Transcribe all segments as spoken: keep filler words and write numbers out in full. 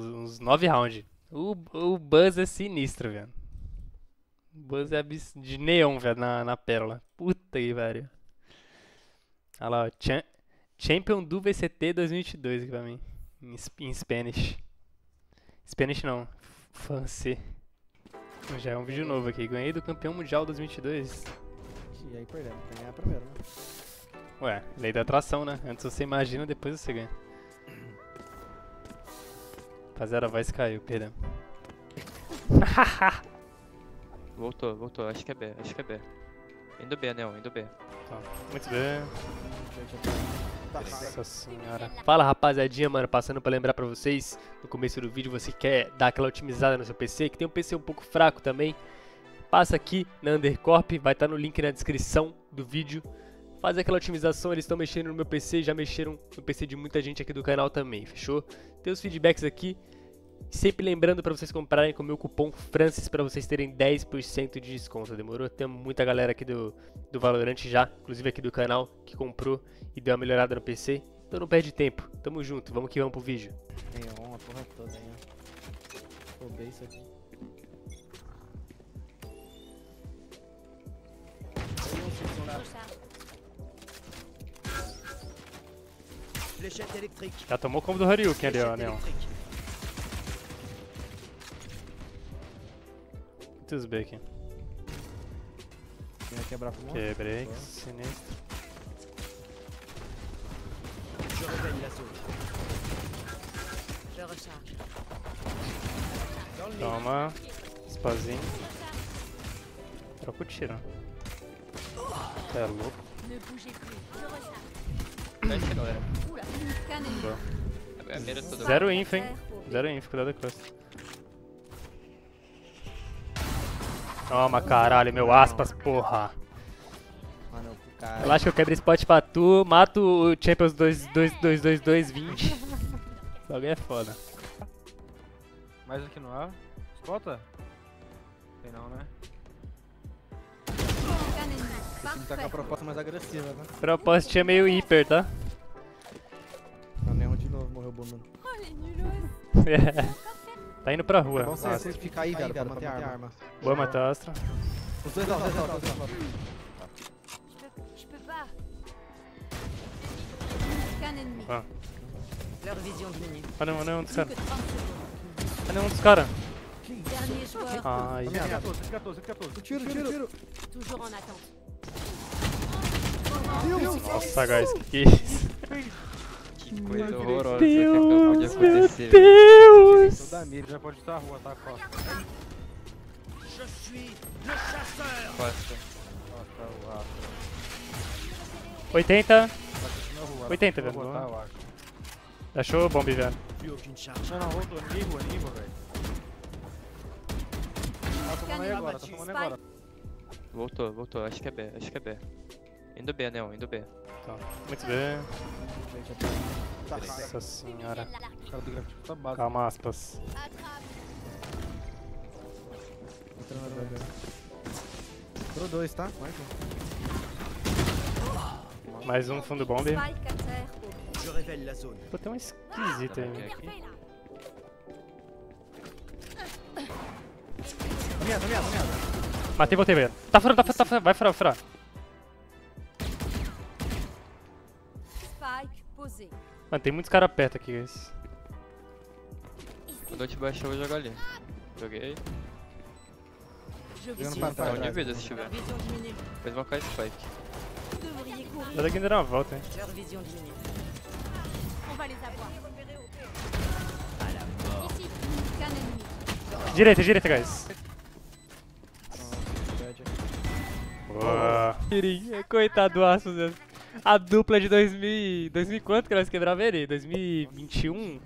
uns nove rounds. O, o Buzz é sinistro, velho. O Buzz é de neon, velho, na, na pérola. Puta que pariu. Olha lá, ó. Cha Champion do V C T dois mil e vinte e dois aqui pra mim. Em, em Spanish. Spanish não. Francês. Já é um vídeo novo aqui. Ganhei do campeão mundial dois mil e vinte e dois. E aí perdemos. Ganhar primeiro, né? Ué, lei da atração, né? Antes você imagina, depois você ganha. Rapaziada, a voz caiu, perdão. Voltou, voltou, acho que é B, acho que é B. Indo B, Neon, indo B. Tá. Muito bem. Nossa senhora. Fala, rapaziadinha, mano, passando pra lembrar pra vocês, no começo do vídeo, você quer dar aquela otimizada no seu P C, que tem um P C um pouco fraco também, passa aqui na Undercorp, vai estar no link na descrição do vídeo. Fazer aquela otimização, eles estão mexendo no meu P C, já mexeram no P C de muita gente aqui do canal também, fechou? Tem os feedbacks aqui, sempre lembrando para vocês comprarem com o meu cupom Francis para vocês terem dez por cento de desconto, demorou? Tem muita galera aqui do, do Valorant já, inclusive aqui do canal, que comprou e deu uma melhorada no P C, então não perde tempo, tamo junto, vamos que vamos pro vídeo. Tem uma porra toda aí, ó. Roubei isso aqui. Já tomou combo do Haryuken ali, ó, Neon. Muitos B aqui. Quebrei, que sinistro. Toma, espazinho. Troca o tiro. É louco. Galera. Boa. Zero inf, hein? Zero inf, cuidado da cross. Toma, caralho, meu aspas, porra. Relaxa que eu quebro spot pra tu, mato o Champions dois dois dois dois dois dois vinte. Alguém é foda. Mais aqui no ar? Escolta? Tem não, né? Tem que tá com a proposta mais agressiva, né? Proposta é meio hiper, tá? Não, Neon de novo morreu bunda. Tá indo pra rua. Vamos é sempre ficar aí, cara, pra manter a arma. arma. Boa, matar a Astra. Os dois altos, os dois altos, os dois altos. Ah. Ah, não, não, um dos caras. Ah, não, um dos caras. Ai, merda. quatorze, quatorze, quatorze. Tiro, tiro, tiro. Nossa, guys, que isso? Que coisa horrorosa que acabou de acontecer. Meu Deus! Toda mira já pode estar na rua, tá? Costa. Costa. oitenta. oitenta, velho. Achou o bombe, velho. Não, não, voltou. Nível, nível, velho. Tá tomando aí agora, tá tomando agora. Voltou, voltou, acho que é B, acho que é B. Indo B, Neon, indo B. Tá, muito bem. Nossa senhora. Calma, aspas. Entrou dois, tá? Mais um. Mais um fundo bomb. Pô, tem um esquisito aí. Medo, medo, medo. Matei, voltei, velho. Tá furando, tá furando, tá furando. Vai furar, furar. Mano, tem muitos caras perto aqui, guys. Quando eu te baixar, eu vou jogar ali. Joguei. Jogando pra trás. Tá onde vida se tiver. Depois vão cair spike. Tá daqui ainda dá uma volta, hein. Direita, direita, guys. Boa. Coitado do Aspas. A dupla de dois mil e quanto que nós quebrava ele? dois mil e vinte e um?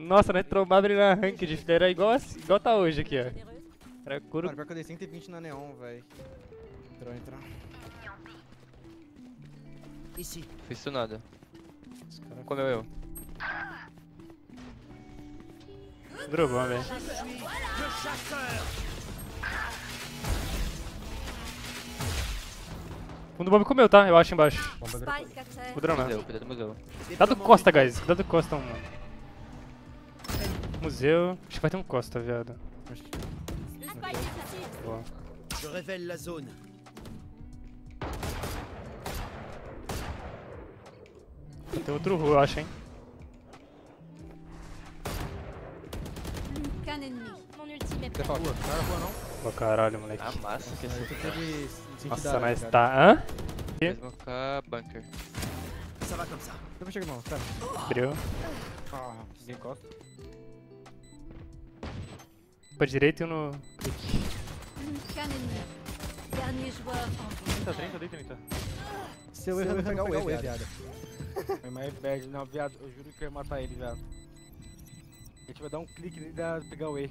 Nossa, nós trombava ele na ranked, filho. Era igual, assim, igual tá hoje aqui, ó. Era curo. Pior que eu dei cento e vinte na Neon, velho. Entrou, entrou. Fiz isso nada. Não comeu eu. Drogão, velho. Um do bombe comeu, tá? Eu acho embaixo. O drone, né? Cuidado do Costa, guys. Cuidado do Costa, mano. Museu. Acho que vai ter um Costa, viado. Acho que... Boa. Eu revelo a zona. Tem outro rua, eu acho, hein? Você fala rua? Não era rua, não? Pô, oh, caralho, moleque. Ah, massa, que esse aqui. Nossa, nós tá. Hã? Eles vão ficar bunker. Eu vou chegar, não, cara. Abriu. Ah, desencosta. Pra direita e um no. trinta, trinta, trinta. Se eu errar, eu vou pegar o E, viado. Meu mais bad, não, viado. Eu juro que eu ia matar ele, viado. A gente vai dar um clique nele e pegar o E.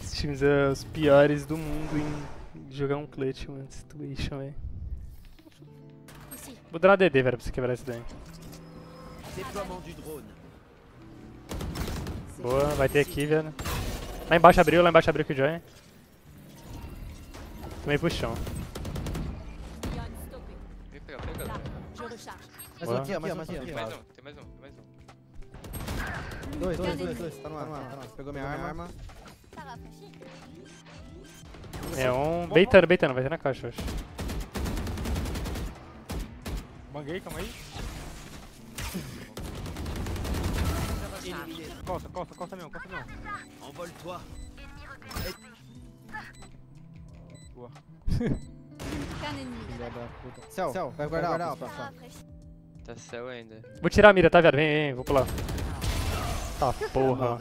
Esses times são os piores do mundo em jogar um clutch, mano. Situation, velho. Vou dar uma D D, velho, pra você quebrar esse daí. Boa, vai ter aqui, velho. Lá embaixo abriu, lá embaixo abriu que o Joy. Tomei pro chão. Boa. Mais um, mais um, mais um. Tem mais um, tem mais um, tem mais um. Dois, dois, dois, dois. Tá no ar, tá no ar. Pegou minha arma. É um... Beitando, beitando. Vai ter na caixa, eu acho. Banguei, calma aí. Costa, costa, costa mesmo, costa mesmo. Envole-toi. Boa. Céu, céu, vai guardar a alta. Tá céu ainda. Vou tirar a mira, tá, viado? Vem, vem, vou pular. Tá, porra.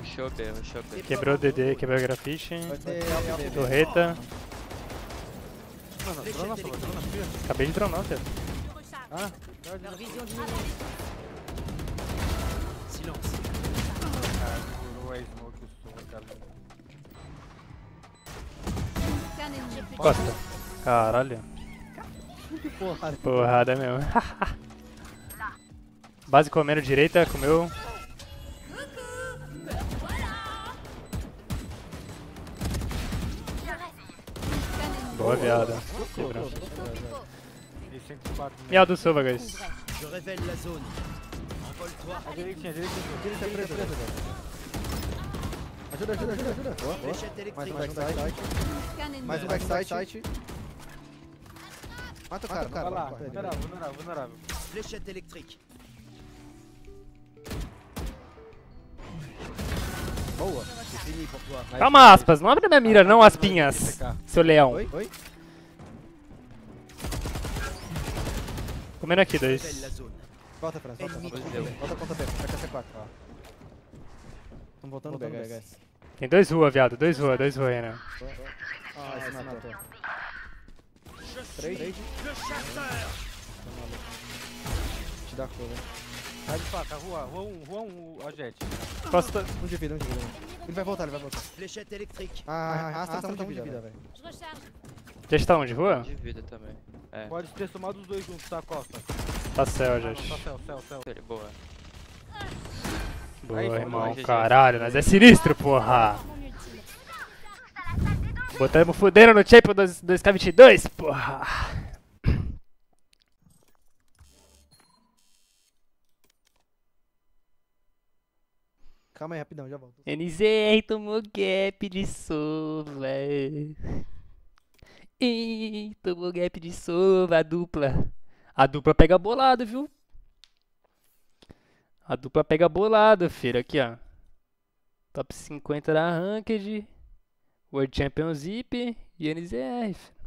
Rushou B, rushou B. Quebrou o D D, quebrou a grafite. Torreta. Mano, drona, drona, drona, acabei de dronar, velho. Ah, silêncio. Costa. Caralho. Que porrada. Porrada mesmo. Base comendo direita, comeu. Boa, viada. Viado Silva, guys. Ajuda, ajuda, ajuda, ajuda. Boa, boa. Mais um backside. Mata o cara, cara. Vulnerável, vulnerável, vulnerável. Flechette elétrica. Boa. Calma, aspas, não abre minha mira não, aspinhas, seu leão. Oi? Oi? Comendo aqui, dois. Volta, Franz, volta, volta, volta, volta, ó. Tão voltando bem, guys. Tem dois rua, viado, dois rua, dois rua, né? Ah, esse matou. Três. Te dá cor, velho. Sai de faca, rua, rua um, rua um, ó, gente. Costa. Um de vida, um de vida. Ele vai voltar, ele vai voltar. Flechette elétrica. Ah, arrasta, tá um de vida, velho. Gente, tá onde? Rua? De vida também. É. Pode ter somado os dois juntos, tá, Costa? Tá céu, gente. Tá céu, céu, céu. Boa. Boa, irmão, caralho, nós é sinistro, porra. Botamos fudendo no Champion dois K vinte e dois, porra. Calma aí, rapidão, já volto. N Z R tomou gap de sova. Ih, tomou gap de sova, a dupla. A dupla pega bolado, viu? A dupla pega bolado, filho. Aqui, ó. Top cinquenta da Ranked. World Champions Zip e N Z R, filho.